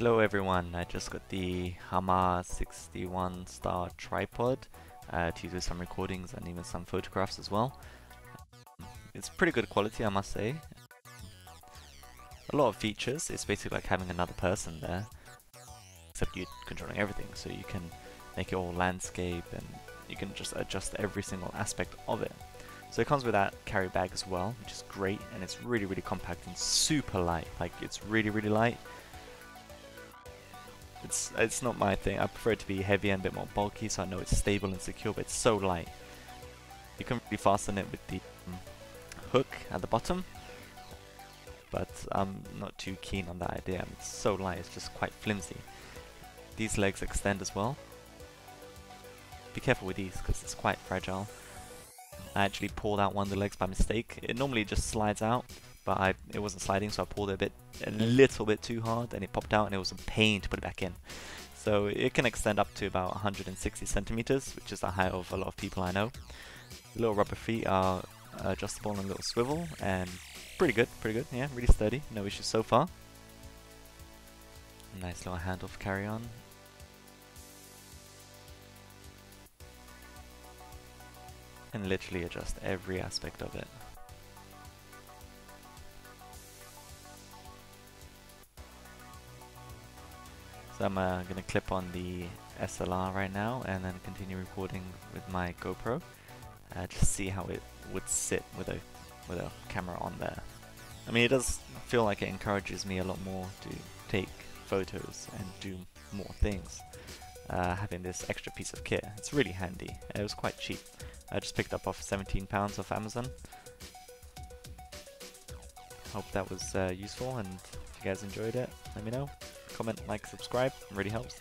Hello everyone, I just got the Hama 61 Star Tripod to do some recordings and even some photographs as well. It's pretty good quality, I must say. A lot of features. It's basically like having another person there, except you're controlling everything, so you can make it all landscape and you can just adjust every single aspect of it. So it comes with that carry bag as well, which is great, and it's really, really compact and super light. Like, it's really, really light. It's not my thing. I prefer it to be heavier and a bit more bulky, so I know it's stable and secure, but it's so light. You can really fasten it with the hook at the bottom, but I'm not too keen on that idea. It's so light, it's just quite flimsy. These legs extend as well. Be careful with these because it's quite fragile. I actually pulled out one of the legs by mistake. It normally just slides out, but it wasn't sliding, so I pulled it a little bit too hard, and it popped out, and it was a pain to put it back in. So it can extend up to about 160 centimeters, which is the height of a lot of people I know. The little rubber feet are adjustable and a little swivel, and pretty good, yeah, really sturdy, no issues so far. Nice little handle for carry on. And literally adjust every aspect of it. So I'm going to clip on the SLR right now and then continue recording with my GoPro. Just see how it would sit with a camera on there. I mean, it does feel like it encourages me a lot more to take photos and do more things. Having this extra piece of kit, it's really handy. It was quite cheap. I just picked up off £17 off Amazon. Hope that was useful, and if you guys enjoyed it, let me know. Comment, like, subscribe, it really helps.